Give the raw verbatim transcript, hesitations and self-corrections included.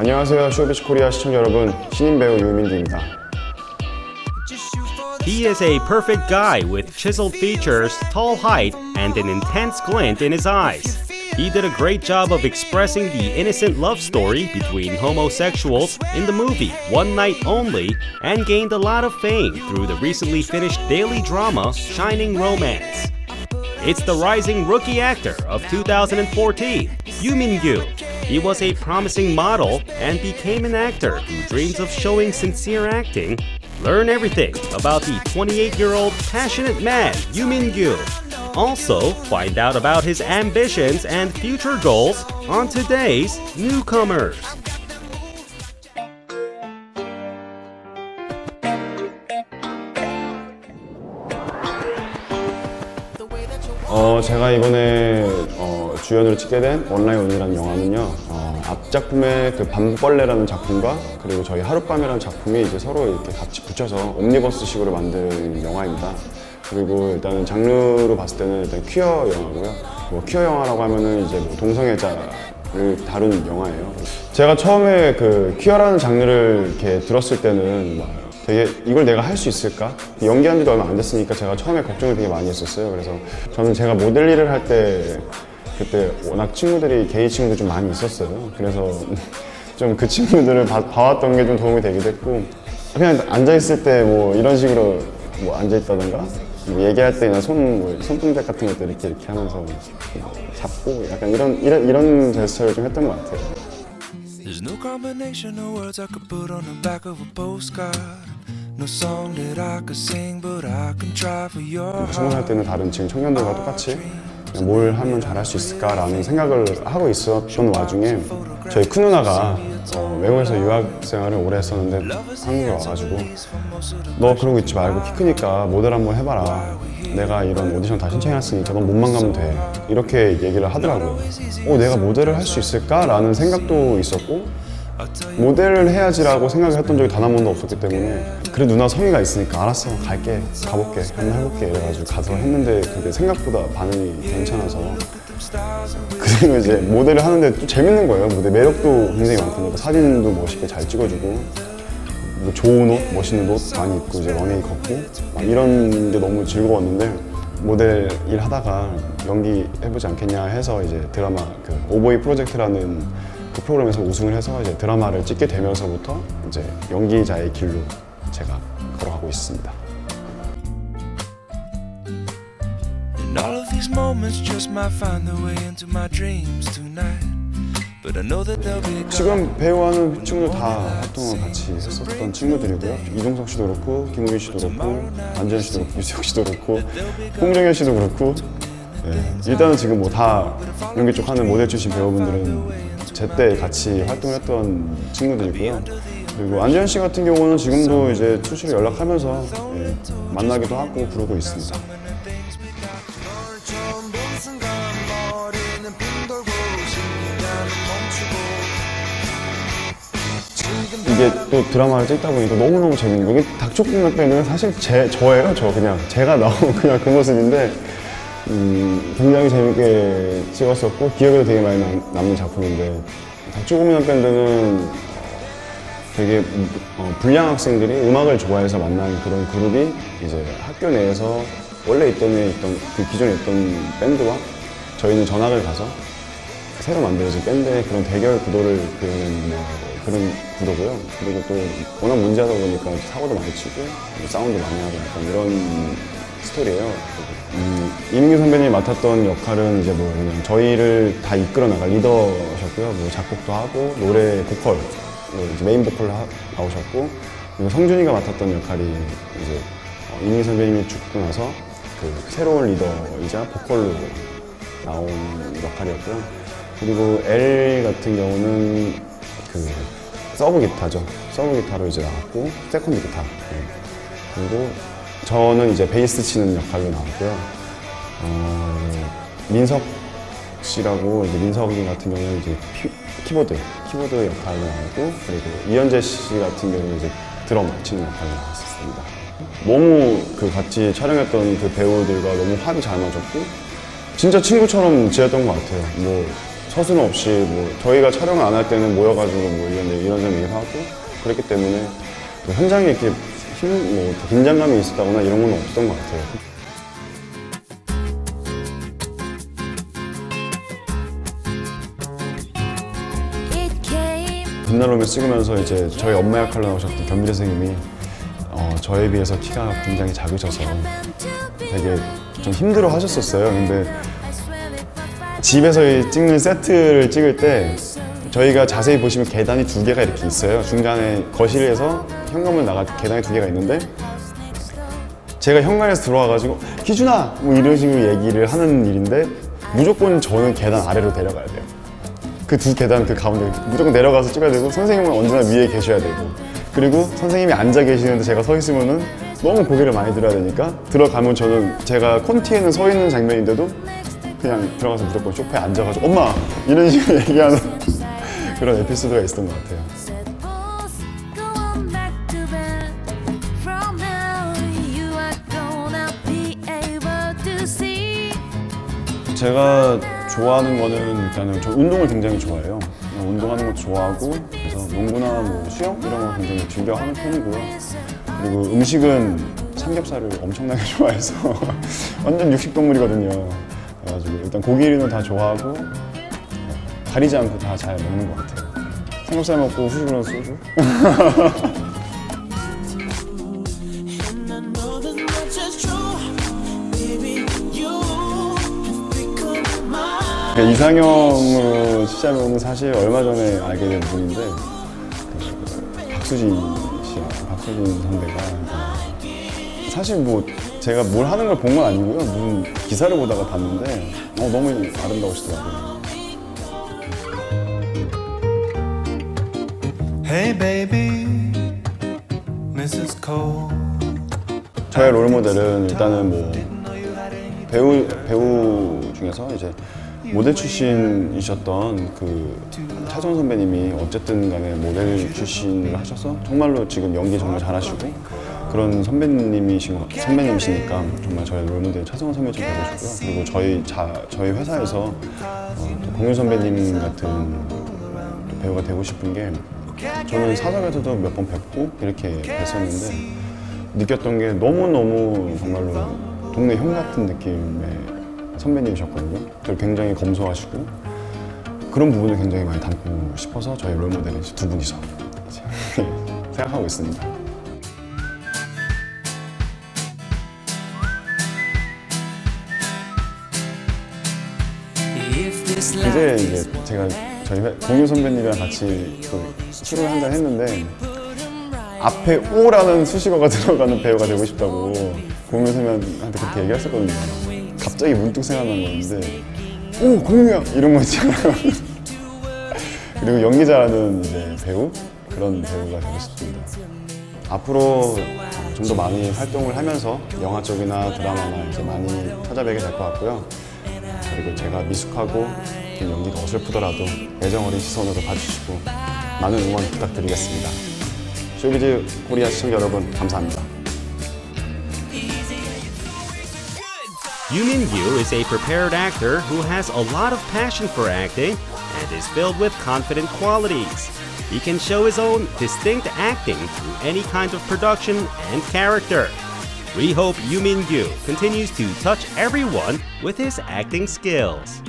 안녕하세요, 쇼비즈 코리아 시청자 여러분. 신인 배우 유민규입니다. He is a perfect guy with chiseled features, tall height, and an intense glint in his eyes. He did a great job of expressing the innocent love story between homosexuals in the movie One Night Only and gained a lot of fame through the recently finished daily drama Shining Romance. It's the rising rookie actor of two thousand fourteen, Yoo Min-gyu. He was a promising model and became an actor who dreams of showing sincere acting. Learn everything about the twenty-eight-year-old passionate man Yoo Min-gyu. Also, find out about his ambitions and future goals on today's Newcomers. 어, 제가 이번에 어, 주연으로 찍게 된 원나잇 온리라는 영화는요, 어, 앞 작품의 그 밤벌레라는 작품과 그리고 저희 하룻밤이라는 작품이 이제 서로 이렇게 같이 붙여서 옴니버스식으로 만든 영화입니다. 그리고 일단은 장르로 봤을 때는 일단 퀴어 영화고요. 뭐 퀴어 영화라고 하면은 이제 뭐 동성애자를 다룬 영화예요. 제가 처음에 그 퀴어라는 장르를 이렇게 들었을 때는 막 되게 이걸 내가 할 수 있을까? 연기한 지도 얼마 안 됐으니까 제가 처음에 걱정을 되게 많이 했었어요. 그래서 저는 제가 모델 일을 할 때 그때 워낙 친구들이 게이 친구들 좀 많이 있었어요. 그래서 좀 그 친구들을 봐, 봐왔던 게 좀 도움이 되기도 했고, 그냥 앉아있을 때 뭐 이런 식으로 뭐 앉아있다던가 뭐 얘기할 때나 손, 뭐 손동작 같은 것도 이렇게 이렇게 하면서 잡고 약간 이런 이런 이런 제스처를 좀 했던 것 같아요. There's no combination of words I could put on the back of a postcard. No song that I could sing, but I can try for your heart. 스무 살 때는 다른 지금 청년들과 똑같이 뭘 하면 잘할 수 있을까라는 생각을 하고 있었던 와중에 저희 큰 누나가 어, 외국에서 유학 생활을 오래 했었는데 한국에 와가지고 너 그러고 있지 말고 키 크니까 모델 한번 해봐라. 내가 이런 오디션 다 신청해놨으니까 넌 몸만 가면 돼. 이렇게 얘기를 하더라고요. 어, 내가 모델을 할 수 있을까라는 생각도 있었고 모델을 해야지라고 생각을 했던 적이 단 한 번도 없었기 때문에 그래 누나 성의가 있으니까 알았어 갈게 가볼게 한번 해볼게 이래가지고 가서 했는데 그게 생각보다 반응이 괜찮아서 그리고 이제 모델을 하는데 또 재밌는 거예요. 무대 매력도 굉장히 많거든요. 사진도 멋있게 잘 찍어주고 뭐 좋은 옷, 멋있는 옷 많이 입고 이제 러닝 걷고 막 이런 게 너무 즐거웠는데 모델 일 하다가 연기 해보지 않겠냐 해서 이제 드라마 그 오보이 프로젝트라는 그 프로그램에서 우승을 해서 이제 드라마를 찍게 되면서부터 이제 연기자의 길로 제가 걸어가고 있습니다. 지금 배우하는 친구들 다 활동을 같이 했었던 친구들이고요. 이종석 씨도 그렇고, 김우빈 씨도 그렇고, 안재현 씨도 그렇고, 유재석 씨도 그렇고, 홍정현 씨도 그렇고. 네, 일단은 지금 뭐 다 연기 쪽 하는 모델 출신 배우분들은 제때 같이 활동했던 친구들이고요. 그리고 안재현 씨 같은 경우는 지금도 이제 수시로 연락하면서 예, 만나기도 하고 부르고 있습니다. 이게 또 드라마를 찍다 보니까 너무너무 재밌는 거. 이게 닥쳐꿍 때는 사실 제, 저예요. 저 그냥 제가 나온 그냥 그 모습인데 음, 굉장히 재밌게 찍었었고 기억에도 되게 많이 남, 남는 작품인데 닥쳐꿍이라는 밴드는 되게 어, 불량 학생들이 음악을 좋아해서 만난 그런 그룹이 이제 학교 내에서 원래 있던 애 있던 그 기존에 있던 밴드와 저희는 전학을 가서 새로 만들어진 밴드의 그런 대결 구도를 그리는 그런 구도고요. 그리고 또 워낙 문제하다 보니까 사고도 많이 치고 싸움도 많이 하고 약간 이런 스토리예요. 음, 이민규 선배님이 맡았던 역할은 이제 뭐 그냥 저희를 다 이끌어 나갈 리더셨고요. 뭐 작곡도 하고 노래 보컬, 이제 메인 보컬 나오셨고 그리고 성준이가 맡았던 역할이 이제 어, 이민규 선배님이 죽고 나서 그 새로운 리더이자 보컬로 나온 역할이었고요. 그리고 L 같은 경우는 그 서브 기타죠. 서브 기타로 이제 나왔고 세컨드 기타. 네. 그리고 저는 이제 베이스 치는 역할로 나왔고요. 어, 민석 씨라고 이제 민석이 같은 경우는 이제 피, 키보드 키보드 역할로 나왔고 그리고 이현재 씨 같은 경우는 이제 드럼 치는 역할로 나왔었습니다. 너무 그 같이 촬영했던 그 배우들과 너무 합이 잘 맞았고 진짜 친구처럼 지냈던 것 같아요. 뭐 서슴 없이 뭐 저희가 촬영을 안 할 때는 모여가지고 뭐 이런 이런저런 얘기하고 그랬기 때문에 뭐 현장에 이렇게 힘, 뭐 긴장감이 있었다거나 이런 건 없었던 것 같아요. 봄날 오면 찍으면서 이제 저희 엄마 역할로 나오셨던 견미 선생님이 어, 저에 비해서 키가 굉장히 작으셔서 되게 좀 힘들어 하셨었어요. 근데 집에서 찍는 세트를 찍을 때 저희가 자세히 보시면 계단이 두 개가 이렇게 있어요. 중간에 거실에서 현관문 나가 계단이 두 개가 있는데 제가 현관에서 들어와가지고 희준아! 뭐 이런 식으로 얘기를 하는 일인데 무조건 저는 계단 아래로 내려가야 돼요. 그 두 계단 그 가운데 무조건 내려가서 찍어야 되고 선생님은 언제나 위에 계셔야 되고 그리고 선생님이 앉아 계시는데 제가 서 있으면은 너무 고개를 많이 들어야 되니까 들어가면 저는 제가 콘티에는 서 있는 장면인데도 그냥 들어가서 무조건 소파에 앉아가지고 엄마! 이런 식으로 얘기하는 그런 에피소드가 있었던 것 같아요. 제가 좋아하는 거는 일단은 저 운동을 굉장히 좋아해요. 운동하는 것도 좋아하고 그래서 농구나 뭐 수영 이런 거 굉장히 즐겨 하는 편이고요. 그리고 음식은 삼겹살을 엄청나게 좋아해서 완전 육식동물이거든요. 그래가지고 일단 고기류는 다 좋아하고 가리지 않고 다 잘 먹는 것 같아요. 삼겹살 먹고 후식으로 소주. 이상형으로 시작은 사실 얼마 전에 알게 된 분인데 박수진 씨랑 박수진 선배가 사실 뭐 제가 뭘 하는 걸 본 건 아니고요. 무슨 기사를 보다가 봤는데 어, 너무 아름다우시더라고요. Hey baby, 미세스 Cole. 저의 롤모델은 일단은 뭐 배우 배우 중에서 이제 모델 출신이셨던 그 차정원 선배님이 어쨌든 간에 모델 출신을 하셔서 정말로 지금 연기 정말 잘하시고 그런 선배님이신 선배님이시니까 정말 저희 롤모델 차정원 선배님처럼 되고 싶고요. 그리고 저희 자 저희 회사에서 어, 또 공유 선배님 같은 또 배우가 되고 싶은 게 저는 사석에서도 몇 번 뵙고 이렇게 뵀었는데 느꼈던 게 너무 너무 정말로 동네 형 같은 느낌의 선배님이셨거든요. 저를 굉장히 검소하시고 그런 부분을 굉장히 많이 담고 싶어서 저희 롤모델이 두 분이서 생각하고 있습니다. 이제 이제 제가 저희 공유 선배님이랑 같이 그 술을 한잔 했는데 앞에 O라는 수식어가 들어가는 배우가 되고 싶다고 공유 선배님한테 그렇게 얘기했었거든요. 갑자기 문득 생각난 건데 오! 공유야! 이런 거 있잖아요. 그리고 연기 잘하는 이제 배우? 그런 배우가 되고 싶습니다. 앞으로 좀 더 많이 활동을 하면서 영화 쪽이나 드라마나 이제 많이 찾아뵙게 될 것 같고요. 그리고 제가 미숙하고 연기가 어설프더라도 애정 어린 시선으로 봐주시고 많은 응원 부탁드리겠습니다. 쇼비즈 코리아 시청자 여러분 감사합니다. Yoo Min-gyu is a prepared actor who has a lot of passion for acting and is filled with confident qualities. He can show his own distinct acting through any kind of production and character. We hope Yoo Min-gyu continues to touch everyone with his acting skills.